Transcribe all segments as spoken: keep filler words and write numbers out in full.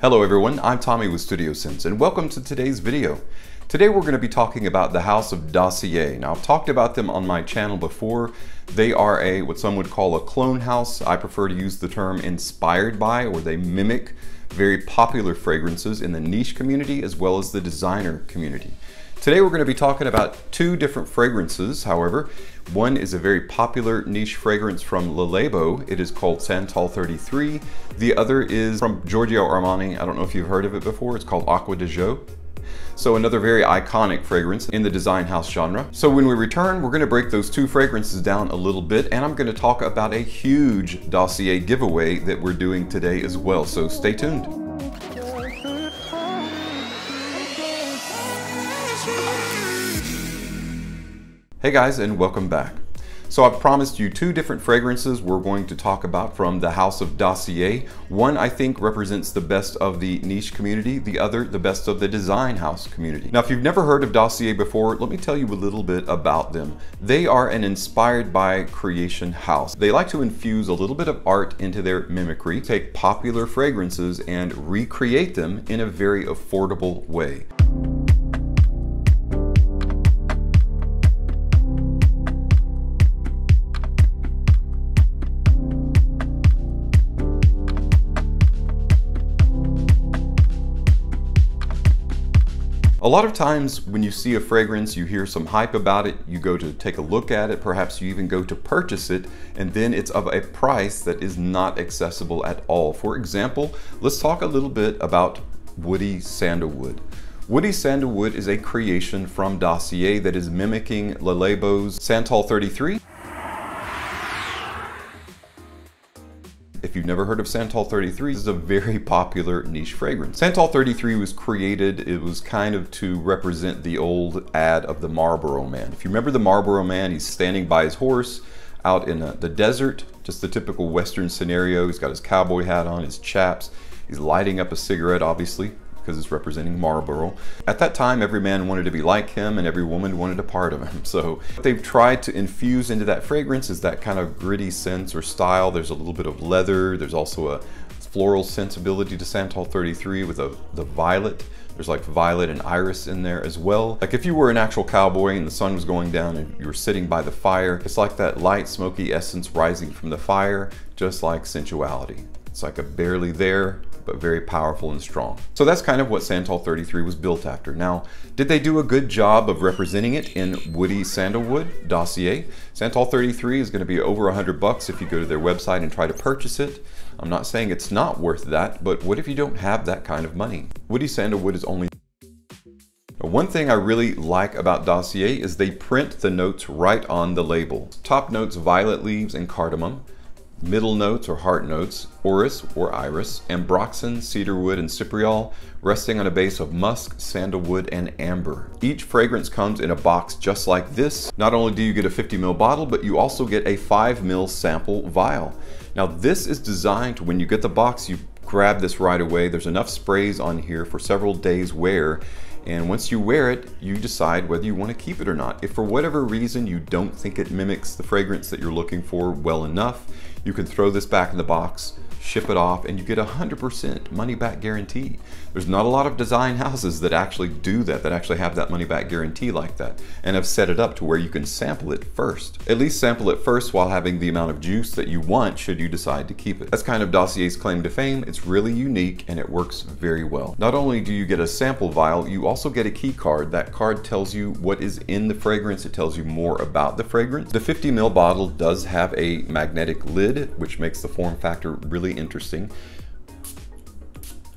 Hello everyone, I'm Tommy with Studio Scents and welcome to today's video. Today we're going to be talking about the House of Dossier. Now I've talked about them on my channel before. They are a what some would call a clone house. I prefer to use the term inspired by, or they mimic very popular fragrances in the niche community as well as the designer community. Today we're going to be talking about two different fragrances, however. One is a very popular niche fragrance from Le Labo. It is called Santal thirty-three. The other is from Giorgio Armani. I don't know if you've heard of it before. It's called Acqua di Giò. So another very iconic fragrance in the design house genre. So when we return, we're going to break those two fragrances down a little bit, and I'm going to talk about a huge dossier giveaway that we're doing today as well. So stay tuned. Hey guys, and welcome back. So I promised you two different fragrances we're going to talk about from the House of Dossier. One I think represents the best of the niche community, the other the best of the design house community. Now if you've never heard of Dossier before, let me tell you a little bit about them. They are an inspired by creation house. They like to infuse a little bit of art into their mimicry, take popular fragrances and recreate them in a very affordable way. A lot of times when you see a fragrance, you hear some hype about it, you go to take a look at it, perhaps you even go to purchase it, and then it's of a price that is not accessible at all. For example, let's talk a little bit about woody sandalwood. Woody sandalwood is a creation from Dossier that is mimicking Le Labo's Santal thirty-three. If you've never heard of Santal thirty-three, this is a very popular niche fragrance. Santal thirty-three was created, it was kind of to represent the old ad of the Marlboro Man. If you remember the Marlboro Man, he's standing by his horse out in a, the desert, just the typical Western scenario. He's got his cowboy hat on, his chaps. He's lighting up a cigarette, obviously, because it's representing Marlboro. At that time, every man wanted to be like him and every woman wanted a part of him. So what they've tried to infuse into that fragrance is that kind of gritty sense or style. There's a little bit of leather. There's also a floral sensibility to Santal thirty-three with a, the violet. There's like violet and iris in there as well. Like if you were an actual cowboy and the sun was going down and you were sitting by the fire, it's like that light smoky essence rising from the fire, just like sensuality. It's like a barely there, but very powerful and strong. So that's kind of what Santal thirty-three was built after. Now, did they do a good job of representing it in woody sandalwood Dossier? Santal thirty-three is gonna be over a hundred bucks if you go to their website and try to purchase it. I'm not saying it's not worth that, but what if you don't have that kind of money? Woody sandalwood is only... One thing I really like about Dossier is they print the notes right on the label. Top notes, violet leaves and cardamom. Middle notes or heart notes, orris or iris, ambroxan, cedarwood, and cypriol, resting on a base of musk, sandalwood, and amber. Each fragrance comes in a box just like this. Not only do you get a fifty milliliter bottle, but you also get a five milliliter sample vial. Now this is designed to, when you get the box, you grab this right away. There's enough sprays on here for several days wear. And once you wear it, you decide whether you want to keep it or not. If for whatever reason you don't think it mimics the fragrance that you're looking for well enough, you can throw this back in the box, ship it off, and you get one hundred percent money back guarantee. There's not a lot of design houses that actually do that, that actually have that money back guarantee like that, and have set it up to where you can sample it first. At least sample it first while having the amount of juice that you want should you decide to keep it. That's kind of Dossier's claim to fame. It's really unique and it works very well. Not only do you get a sample vial, you also get a key card. That card tells you what is in the fragrance. It tells you more about the fragrance. The fifty milliliter bottle does have a magnetic lid, which makes the form factor really interesting.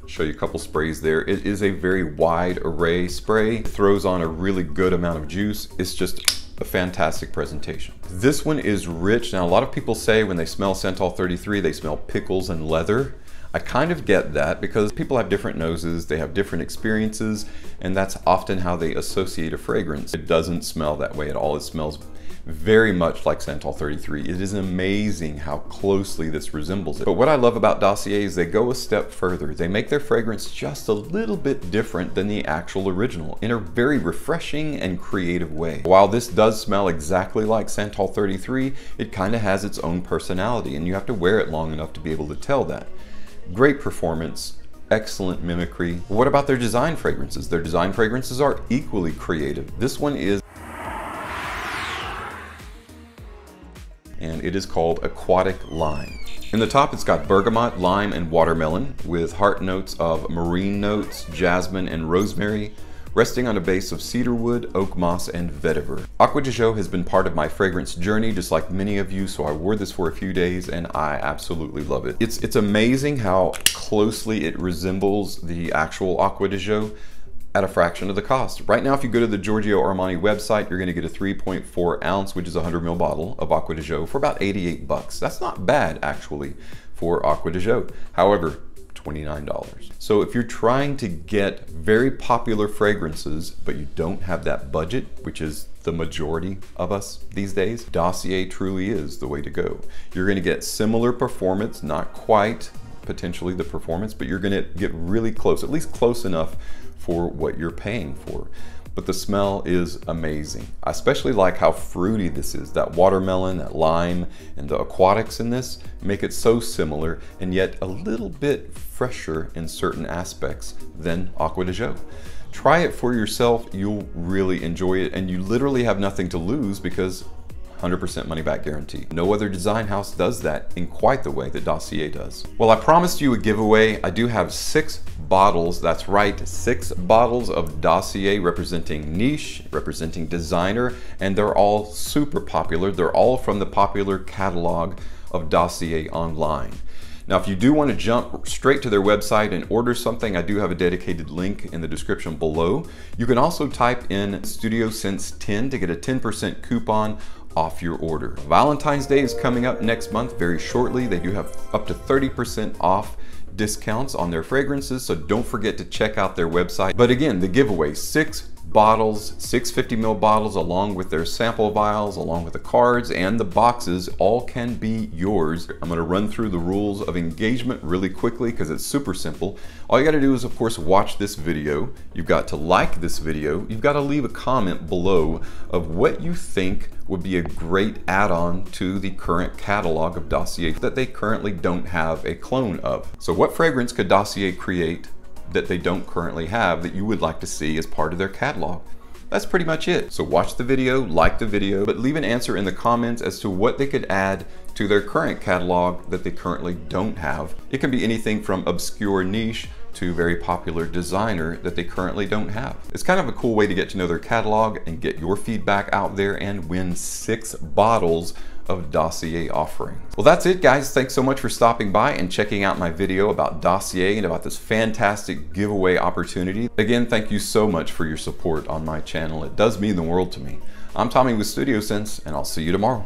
Show you a couple sprays there. It is a very wide array spray. It throws on a really good amount of juice. It's just a fantastic presentation. This one is rich. Now a lot of people say when they smell Santal thirty-three, they smell pickles and leather. I kind of get that because people have different noses, they have different experiences, and that's often how they associate a fragrance. It doesn't smell that way at all. It smells very much like Santal thirty-three. It is amazing how closely this resembles it. But what I love about Dossier is they go a step further. They make their fragrance just a little bit different than the actual original in a very refreshing and creative way. While this does smell exactly like Santal thirty-three, it kind of has its own personality and you have to wear it long enough to be able to tell that. Great performance, excellent mimicry. What about their design fragrances? Their design fragrances are equally creative. This one is, and it is called Aquatic Lime. In the top, it's got bergamot, lime, and watermelon, with heart notes of marine notes, jasmine, and rosemary, resting on a base of cedarwood, oak moss, and vetiver. Acqua di Giò has been part of my fragrance journey, just like many of you, so I wore this for a few days and I absolutely love it. It's, it's amazing how closely it resembles the actual Acqua di Giò at a fraction of the cost. Right now, if you go to the Giorgio Armani website, you're gonna get a three point four ounce, which is a one hundred mil bottle of Acqua di Giò for about eighty-eight bucks. That's not bad, actually, for Acqua di Giò. However, twenty-nine dollars. So if you're trying to get very popular fragrances, but you don't have that budget, which is the majority of us these days, Dossier truly is the way to go. You're gonna get similar performance, not quite potentially the performance, but you're gonna get really close, at least close enough for what you're paying for. But the smell is amazing. I especially like how fruity this is. That watermelon, that lime, and the aquatics in this make it so similar and yet a little bit fresher in certain aspects than Acqua di Giò. Try it for yourself, you'll really enjoy it, and you literally have nothing to lose because one hundred percent money back guarantee. No other design house does that in quite the way that Dossier does. Well, I promised you a giveaway. I do have six bottles, that's right, six bottles of Dossier representing niche, representing designer, and they're all super popular. They're all from the popular catalog of Dossier online. Now, if you do want to jump straight to their website and order something, I do have a dedicated link in the description below. You can also type in Studio Scents ten to get a ten percent coupon off your order. Valentine's Day is coming up next month very shortly. They do have up to thirty percent off discounts on their fragrances, so don't forget to check out their website. But again, the giveaway, six bottles, six fifty mil bottles, along with their sample vials, along with the cards and the boxes, all can be yours. I'm gonna run through the rules of engagement really quickly because it's super simple. All you gotta do is, of course, watch this video. You've got to like this video. You've gotta leave a comment below of what you think would be a great add-on to the current catalog of Dossier that they currently don't have a clone of. So what fragrance could Dossier create that they don't currently have that you would like to see as part of their catalog? That's pretty much it. So watch the video, like the video, but leave an answer in the comments as to what they could add to their current catalog that they currently don't have. It can be anything from obscure niche to very popular designer that they currently don't have. It's kind of a cool way to get to know their catalog and get your feedback out there and win six bottles of Dossier offerings. Well, that's it, guys. Thanks so much for stopping by and checking out my video about Dossier and about this fantastic giveaway opportunity. Again, thank you so much for your support on my channel. It does mean the world to me. I'm Tommy with Studio Scents, and I'll see you tomorrow.